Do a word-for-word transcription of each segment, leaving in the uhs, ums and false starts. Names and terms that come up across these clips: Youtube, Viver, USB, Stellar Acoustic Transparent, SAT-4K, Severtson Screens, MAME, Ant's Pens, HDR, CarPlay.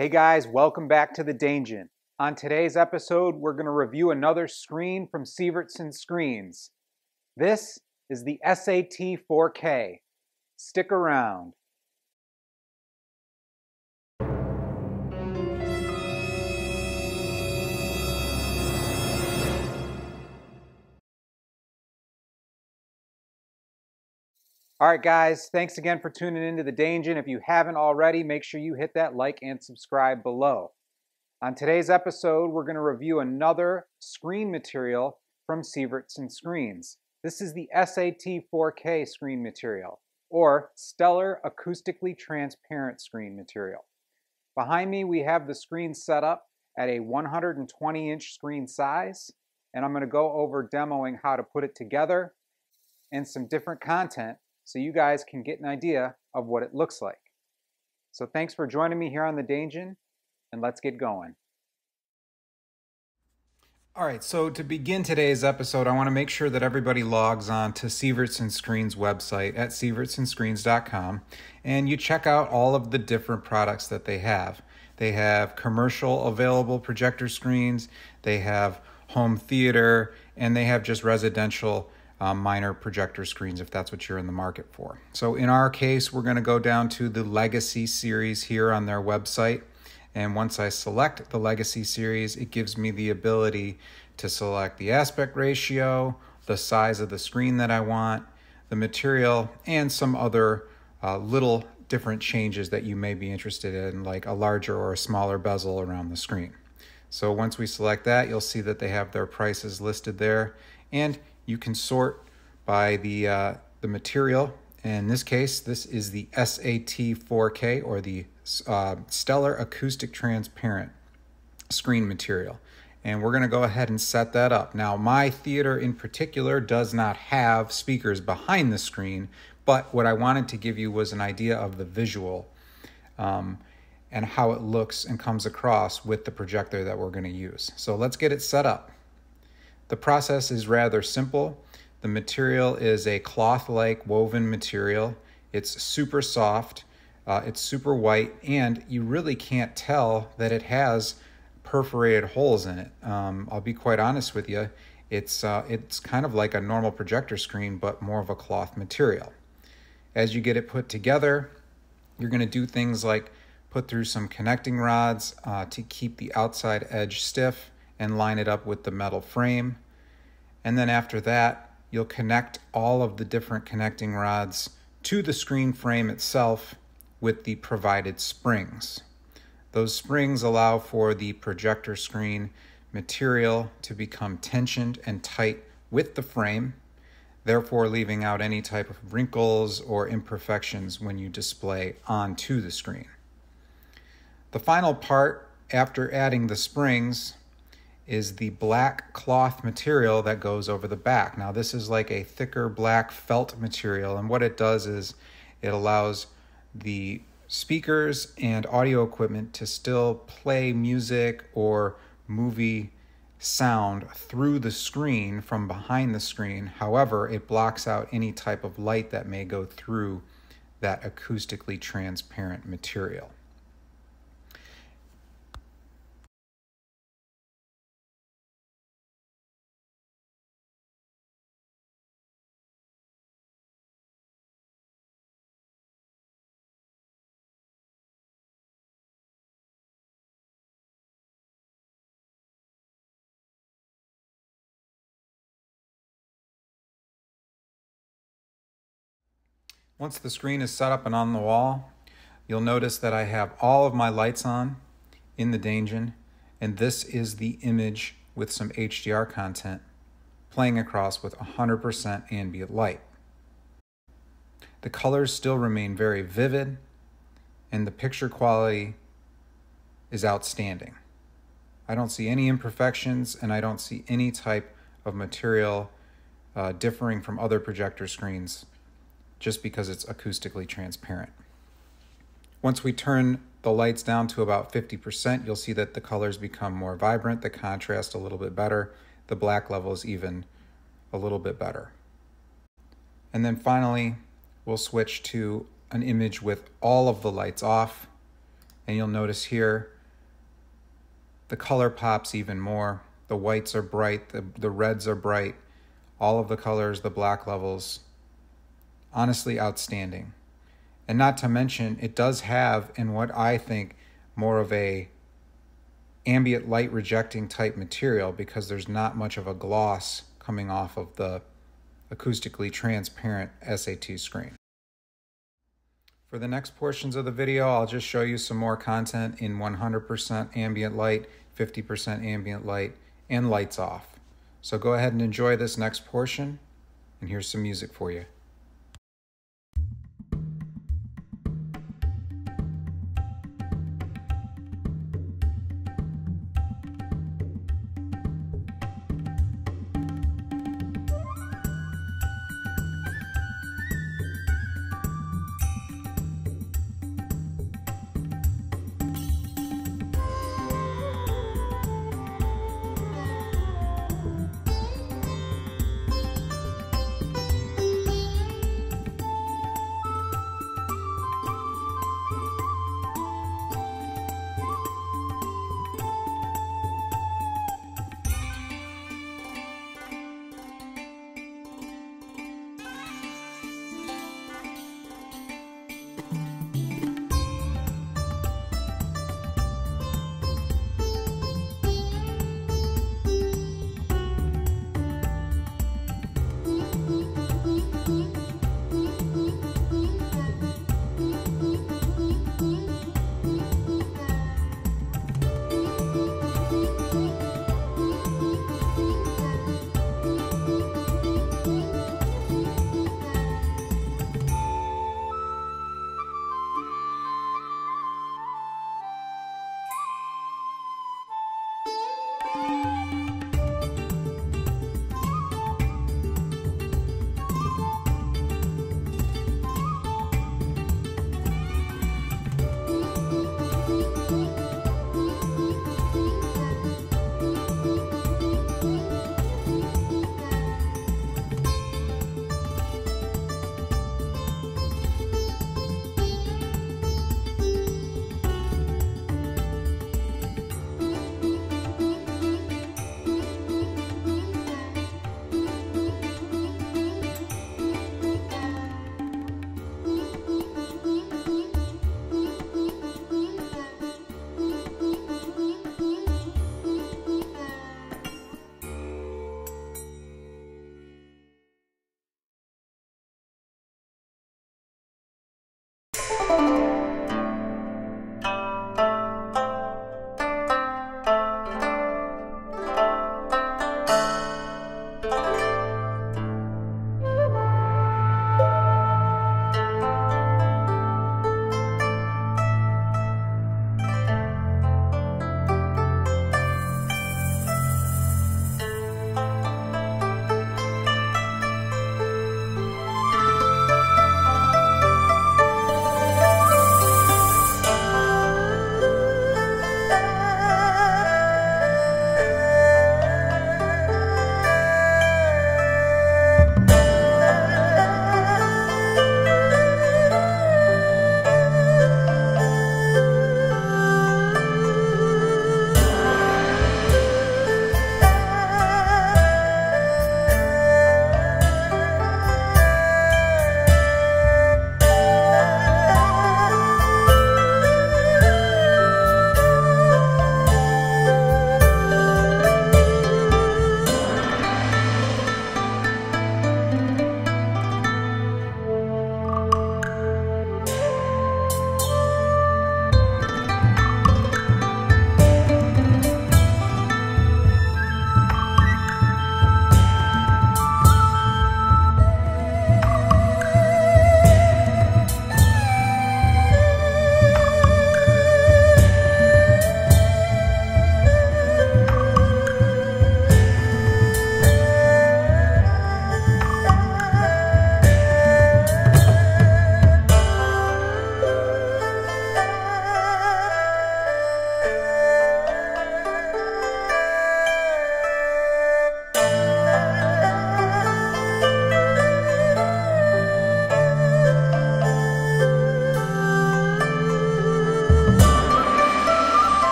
Hey guys, welcome back to the Dungeon. On today's episode, we're going to review another screen from Severtson Screens. This is the S A T four K. Stick around. All right, guys, thanks again for tuning into the Dungeon. If you haven't already, make sure you hit that like and subscribe below. On today's episode, we're going to review another screen material from Severtson Screens. This is the S A T four K screen material, or Stellar Acoustically Transparent screen material. Behind me, we have the screen set up at a one hundred twenty inch screen size, and I'm going to go over demoing how to put it together and some different content, so you guys can get an idea of what it looks like. So thanks for joining me here on the Dungeon, and let's get going. All right, so to begin today's episode, I wanna make sure that everybody logs on to Severtson Screens' website at severtson screens dot com, and you check out all of the different products that they have. They have commercial available projector screens, they have home theater, and they have just residential Um, minor projector screens if that's what you're in the market for. So in our case, we're going to go down to the Legacy series here on their website. And once I select the Legacy series, it gives me the ability to select the aspect ratio, the size of the screen that I want, the material, and some other uh, little different changes that you may be interested in, like a larger or a smaller bezel around the screen. So once we select that, you'll see that they have their prices listed there. And you can sort by the, uh, the material. In this case, this is the S A T four K, or the uh, Stellar Acoustic Transparent screen material. And we're gonna go ahead and set that up. Now, my theater in particular does not have speakers behind the screen, but what I wanted to give you was an idea of the visual um, and how it looks and comes across with the projector that we're gonna use. So let's get it set up. The process is rather simple. The material is a cloth-like woven material. It's super soft, uh, it's super white, and you really can't tell that it has perforated holes in it. Um, I'll be quite honest with you, it's, uh, it's kind of like a normal projector screen, but more of a cloth material. As you get it put together, you're gonna do things like put through some connecting rods uh, to keep the outside edge stiff, and line it up with the metal frame. And then after that, you'll connect all of the different connecting rods to the screen frame itself with the provided springs. Those springs allow for the projector screen material to become tensioned and tight with the frame, therefore leaving out any type of wrinkles or imperfections when you display onto the screen. The final part, after adding the springs, is the black cloth material that goes over the back. Now this is like a thicker black felt material, and what it does is it allows the speakers and audio equipment to still play music or movie sound through the screen from behind the screen. However, it blocks out any type of light that may go through that acoustically transparent material. Once the screen is set up and on the wall, you'll notice that I have all of my lights on in the Dungeon, and this is the image with some H D R content playing across with one hundred percent ambient light. The colors still remain very vivid, and the picture quality is outstanding. I don't see any imperfections, and I don't see any type of material uh, differing from other projector screens just because it's acoustically transparent. Once we turn the lights down to about fifty percent, you'll see that the colors become more vibrant, the contrast a little bit better, the black level is even a little bit better. And then finally, we'll switch to an image with all of the lights off, And you'll notice here, the color pops even more. The whites are bright, the, the reds are bright, all of the colors, the black levels, honestly outstanding. And not to mention, it does have, in what I think, more of a ambient light rejecting type material, because there's not much of a gloss coming off of the acoustically transparent S A T screen. For the next portions of the video, I'll just show you some more content in one hundred percent ambient light, fifty percent ambient light, and lights off. So go ahead and enjoy this next portion, and here's some music for you.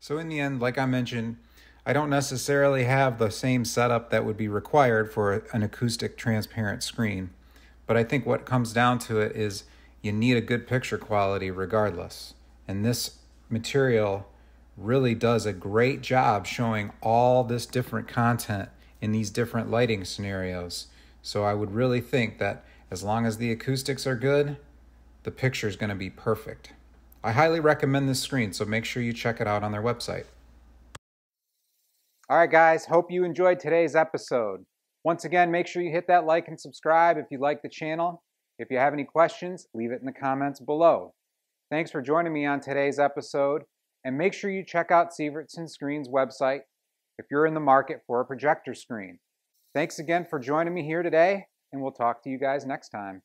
So in the end, like I mentioned, I don't necessarily have the same setup that would be required for an acoustic transparent screen, but I think what comes down to it is you need a good picture quality regardless. And this material really does a great job showing all this different content in these different lighting scenarios. So I would really think that as long as the acoustics are good, the picture is going to be perfect. I highly recommend this screen, so make sure you check it out on their website. All right, guys, hope you enjoyed today's episode. Once again, make sure you hit that like and subscribe if you like the channel. If you have any questions, leave it in the comments below. Thanks for joining me on today's episode, and make sure you check out Severtson Screens' website if you're in the market for a projector screen. Thanks again for joining me here today, and we'll talk to you guys next time.